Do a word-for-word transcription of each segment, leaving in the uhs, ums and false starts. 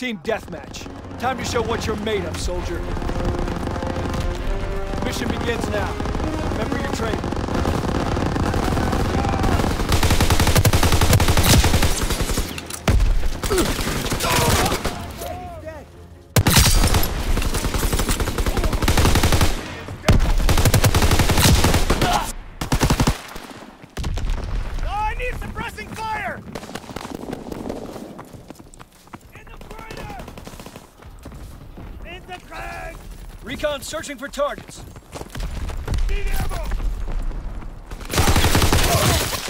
team deathmatch. Time to show what you're made of, soldier. Mission begins now. Remember your training. Recon searching for targets. Need ammo!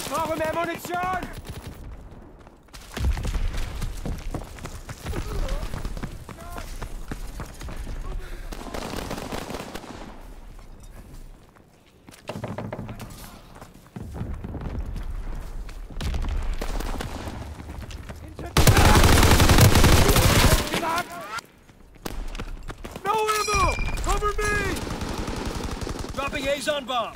Problem ammunition! Dropping Azon bomb.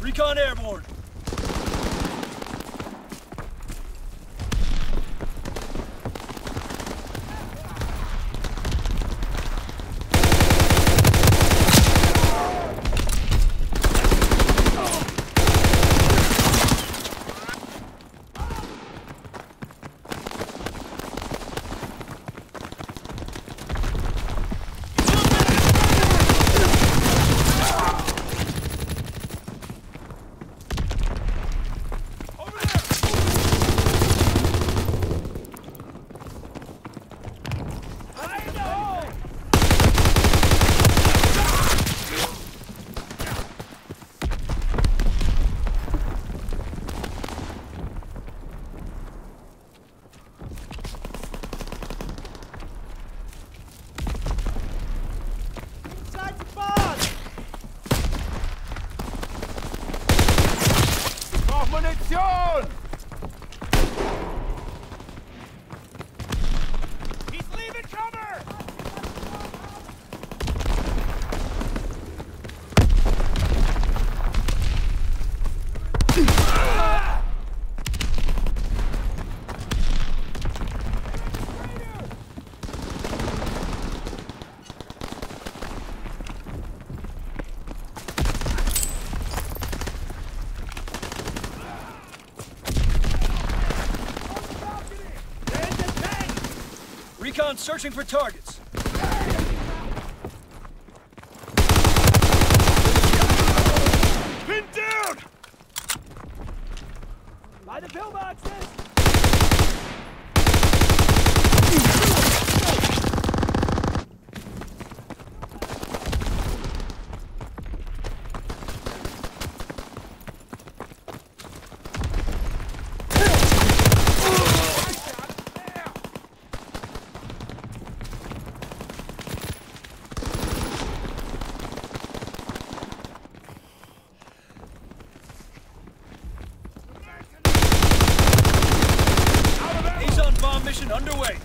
Recon airborne. Recon searching for targets. Pinned down! By the pillboxes! Mission underway.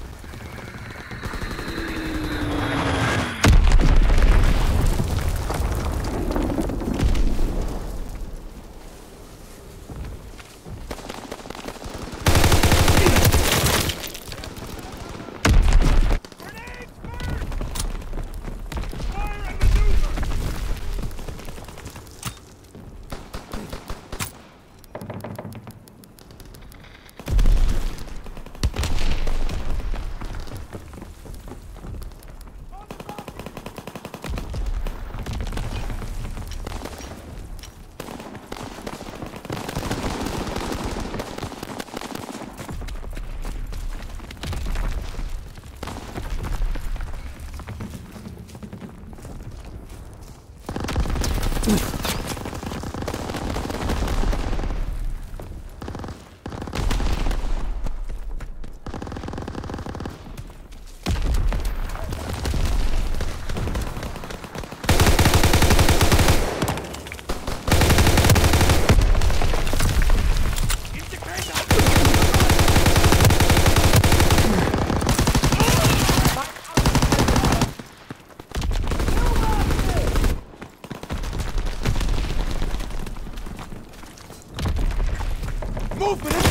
Movement! Enemy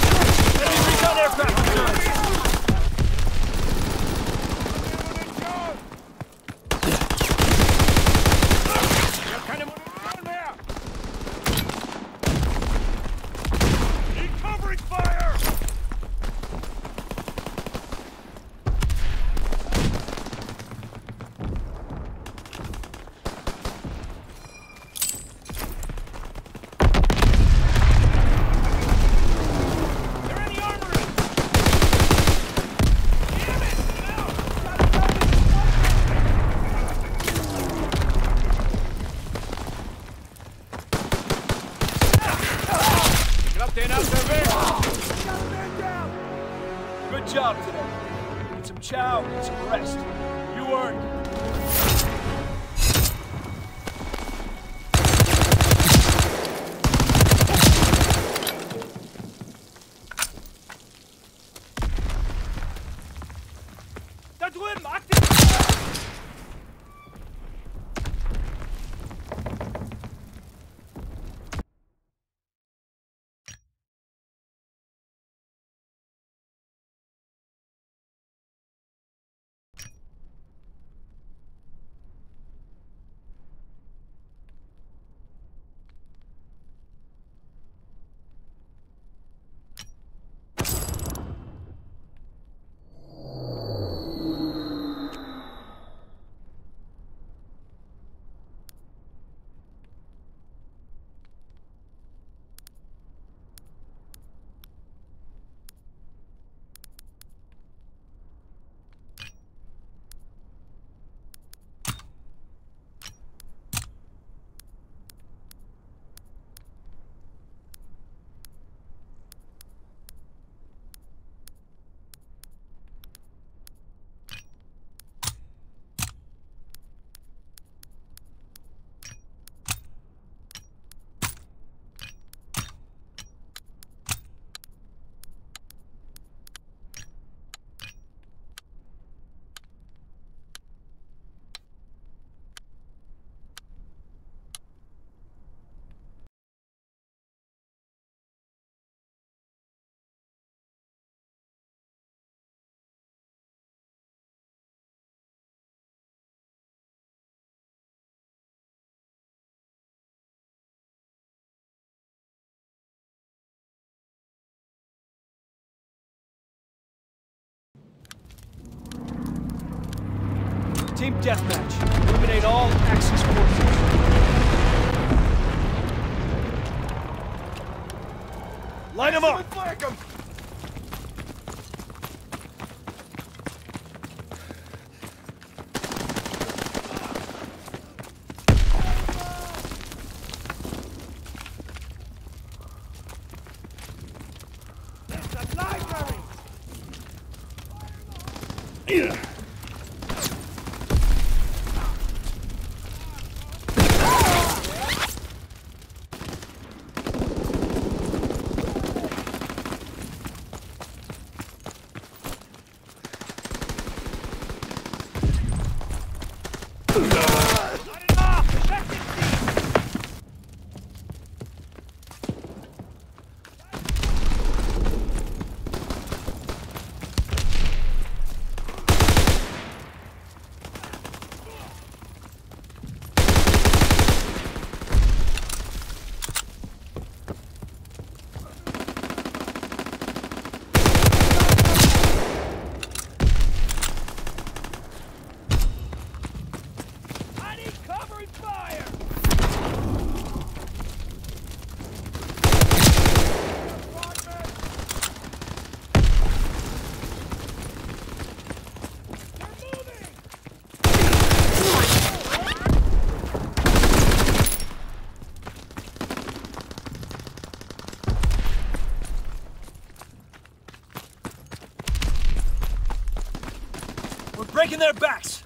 recon aircraft! Good job today. Need some chow and some rest. You earned it. Team deathmatch. Eliminate all Axis forces. Light them up! Flank them! That's a library! Yeah. Breaking their backs!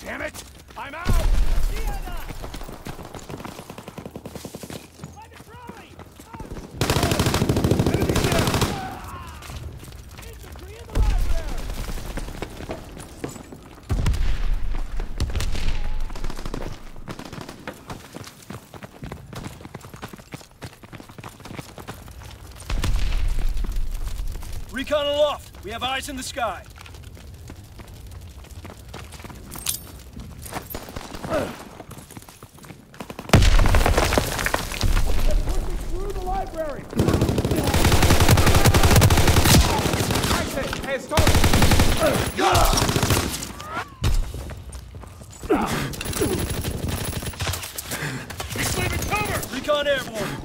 Damn it! I'm out! Recon aloft. We have eyes in the sky. Through the library. I said, hey, stop. He's leaving cover. Recon airborne.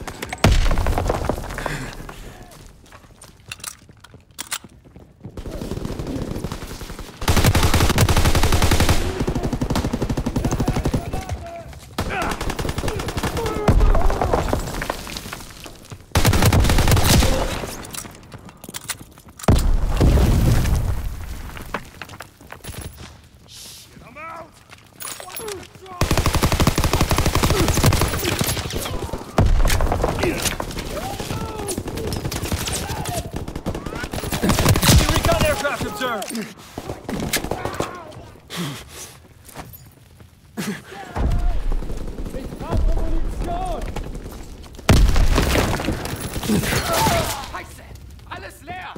Scheiße! Alles leer!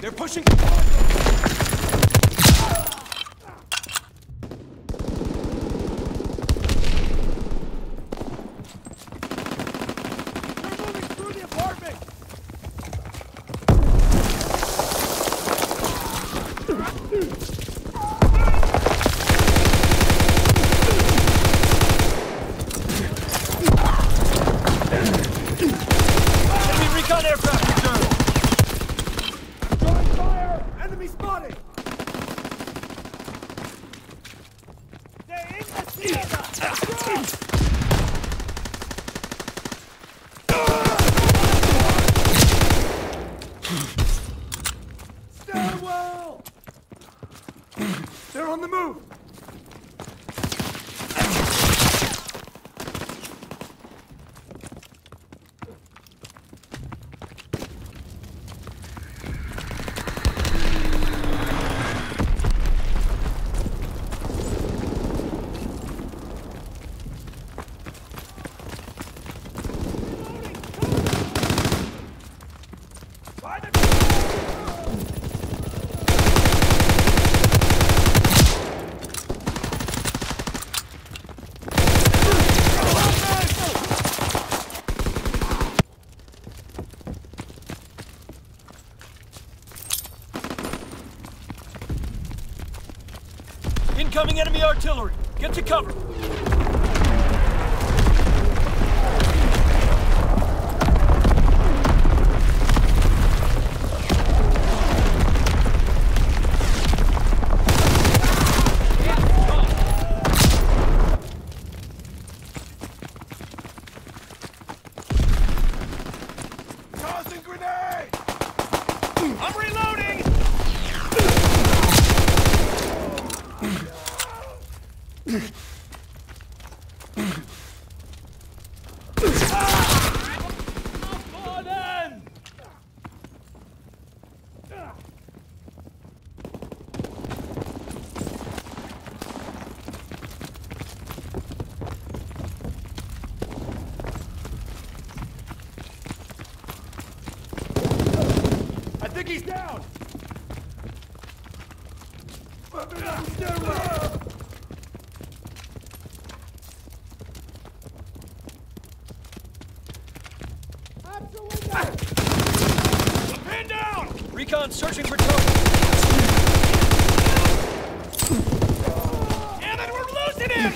They're pushing. They're on the move! Incoming enemy artillery! Get to cover! Tossing grenade! I'm reloading! Ah! He's down! Hand down! Recon searching for trouble. Yeah, then we're losing him!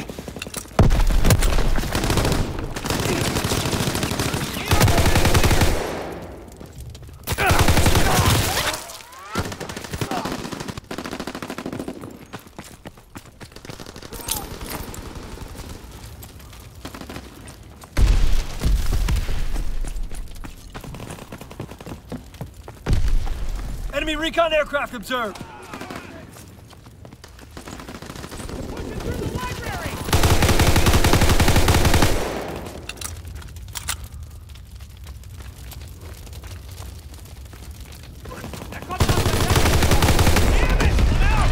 Enemy recon aircraft observed. Pushing through the library. Damn it! Get out!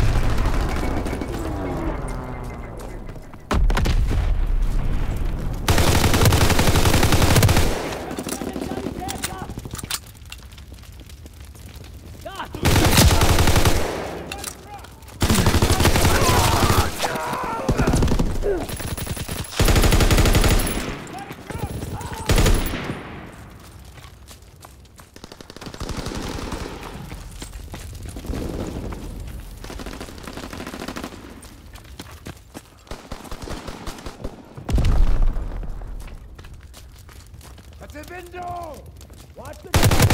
God. The window! Watch the movement!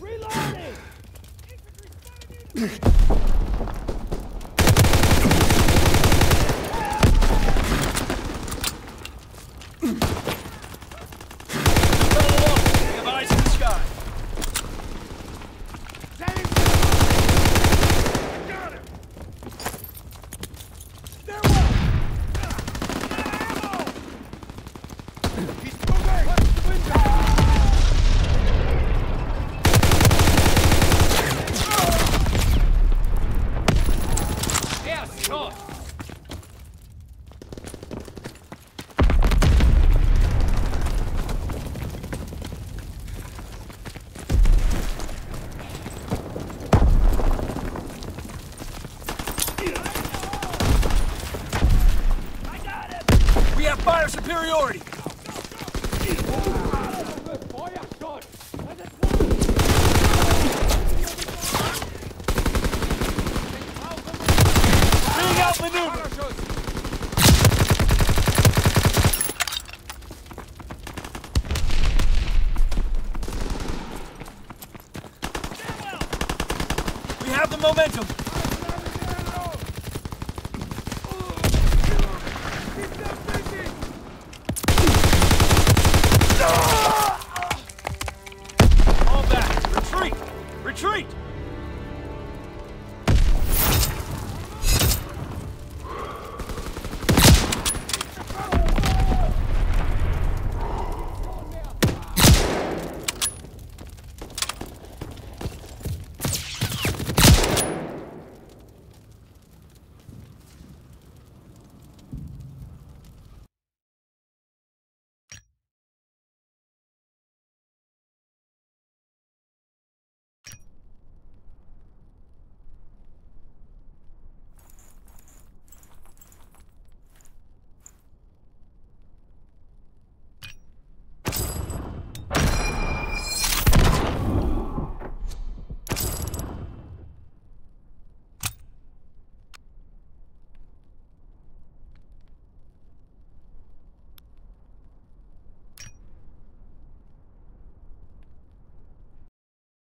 Reloading! Infantry standing! Fire superiority! Being outmaneuvered! We have the momentum! Retreat!